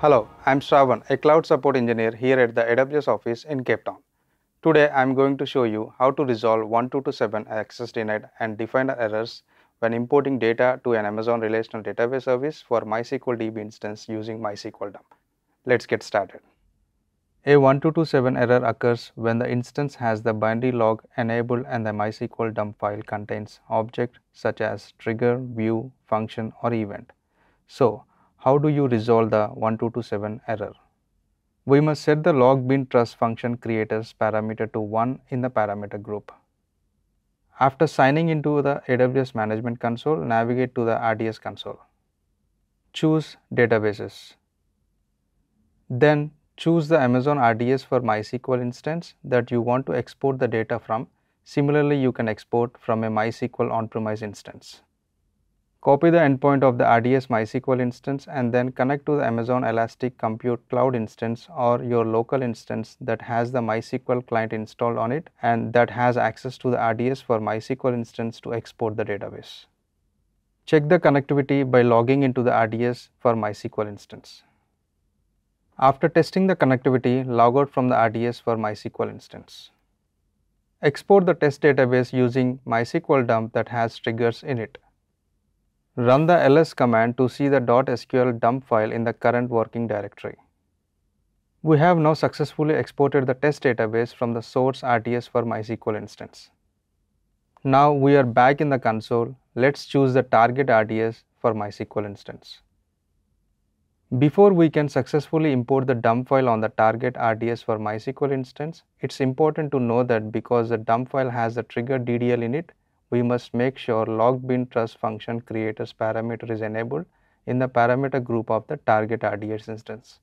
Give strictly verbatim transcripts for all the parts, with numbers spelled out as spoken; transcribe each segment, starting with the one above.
Hello, I'm Shravan, a cloud support engineer here at the A W S office in Cape Town. Today, I'm going to show you how to resolve one two two seven access denied and defined errors when importing data to an Amazon Relational Database Service for MySQL D B instance using mysqldump. Let's get started. A one two two seven error occurs when the instance has the binary log enabled and the mysqldump file contains objects such as trigger, view, function, or event. So, how do you resolve the one two two seven error? We must set the log bin trust function creator's parameter to one in the parameter group. After signing into the A W S Management Console, navigate to the R D S console. Choose Databases. Then choose the Amazon R D S for MySQL instance that you want to export the data from. Similarly, you can export from a MySQL on-premise instance. Copy the endpoint of the R D S MySQL instance and then connect to the Amazon Elastic Compute Cloud instance or your local instance that has the MySQL client installed on it and that has access to the R D S for MySQL instance to export the database. Check the connectivity by logging into the R D S for MySQL instance. After testing the connectivity, log out from the R D S for MySQL instance. Export the test database using mysqldump that has triggers in it. Run the ls command to see the .sql dump file in the current working directory. We have now successfully exported the test database from the source R D S for MySQL instance. Now we are back in the console. Let's choose the target R D S for MySQL instance. Before we can successfully import the dump file on the target R D S for MySQL instance, it's important to know that because the dump file has the trigger D D L in it, we must make sure log bin trust function creator's parameter is enabled in the parameter group of the target R D S instance.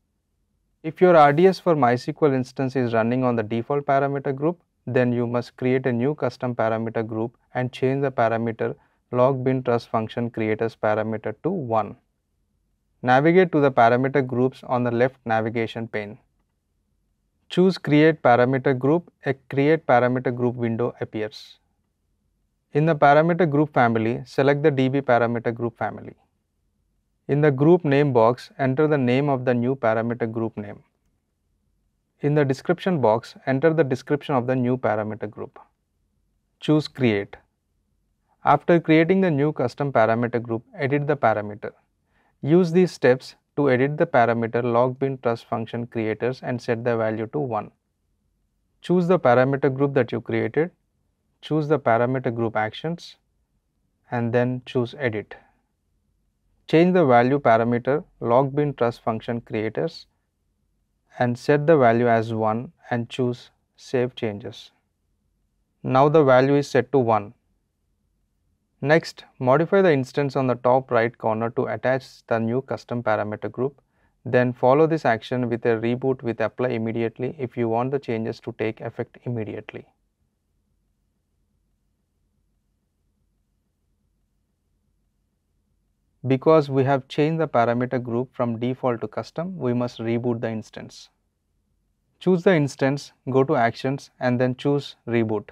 If your R D S for MySQL instance is running on the default parameter group, then you must create a new custom parameter group and change the parameter log bin trust function creator's parameter to one. Navigate to the parameter groups on the left navigation pane. Choose create parameter group. A create parameter group window appears. In the parameter group family, select the D B parameter group family. In the group name box, enter the name of the new parameter group name. In the description box, enter the description of the new parameter group. Choose create. After creating the new custom parameter group, edit the parameter. Use these steps to edit the parameter log bin trust function creators and set the value to one. Choose the parameter group that you created. Choose the parameter group actions and then choose edit. Change the value parameter log bin trust function creators and set the value as one and choose save changes. Now the value is set to one. Next, modify the instance on the top right corner to attach the new custom parameter group. Then follow this action with a reboot with apply immediately if you want the changes to take effect immediately. Because we have changed the parameter group from default to custom, we must reboot the instance. Choose the instance, go to Actions and then choose Reboot.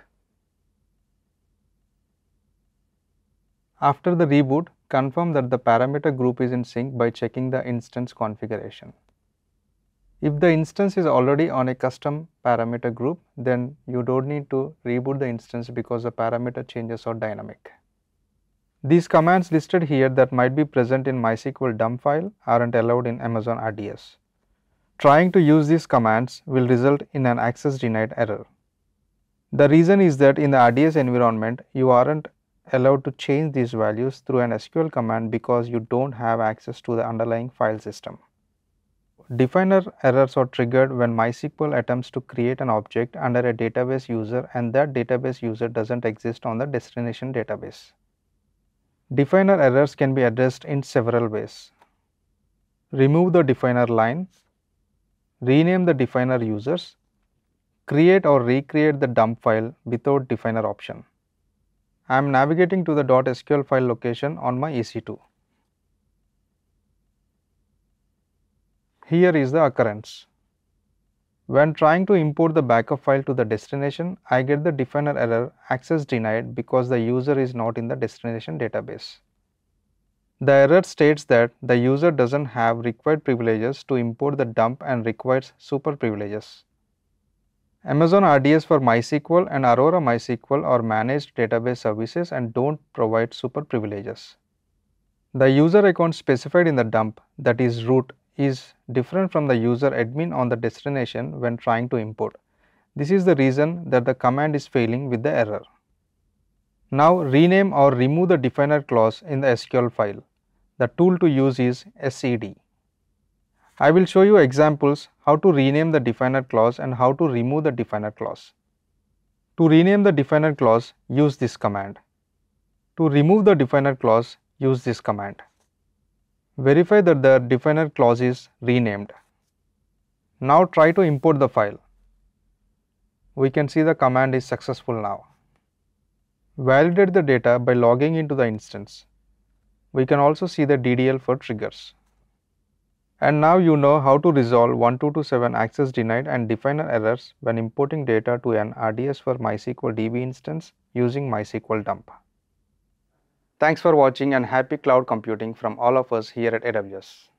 After the reboot, confirm that the parameter group is in sync by checking the instance configuration. If the instance is already on a custom parameter group, then you don't need to reboot the instance because the parameter changes are dynamic. These commands listed here that might be present in MySQL dump file aren't allowed in Amazon R D S. Trying to use these commands will result in an access denied error. The reason is that in the R D S environment, you aren't allowed to change these values through an S Q L command because you don't have access to the underlying file system. Definer errors are triggered when MySQL attempts to create an object under a database user and that database user doesn't exist on the destination database. Definer errors can be addressed in several ways. Remove the definer line, rename the definer users, create or recreate the dump file without definer option. I am navigating to the .sql file location on my E C two. Here is the occurrence. When trying to import the backup file to the destination, I get the definer error access denied because the user is not in the destination database. The error states that the user doesn't have required privileges to import the dump and requires super privileges. Amazon R D S for MySQL and Aurora MySQL are managed database services and don't provide super privileges. The user account specified in the dump, that is root, is different from the user admin on the destination when trying to import. This is the reason that the command is failing with the error. Now rename or remove the definer clause in the S Q L file. The tool to use is S E D. I will show you examples how to rename the definer clause and how to remove the definer clause. To rename the definer clause, use this command. To remove the definer clause, use this command. Verify that the definer clause is renamed. Now try to import the file. We can see the command is successful now. Validate the data by logging into the instance. We can also see the D D L for triggers. And now you know how to resolve one two two seven access denied and definer errors when importing data to an R D S for MySQL D B instance using MySQL dump. Thanks for watching and happy cloud computing from all of us here at A W S.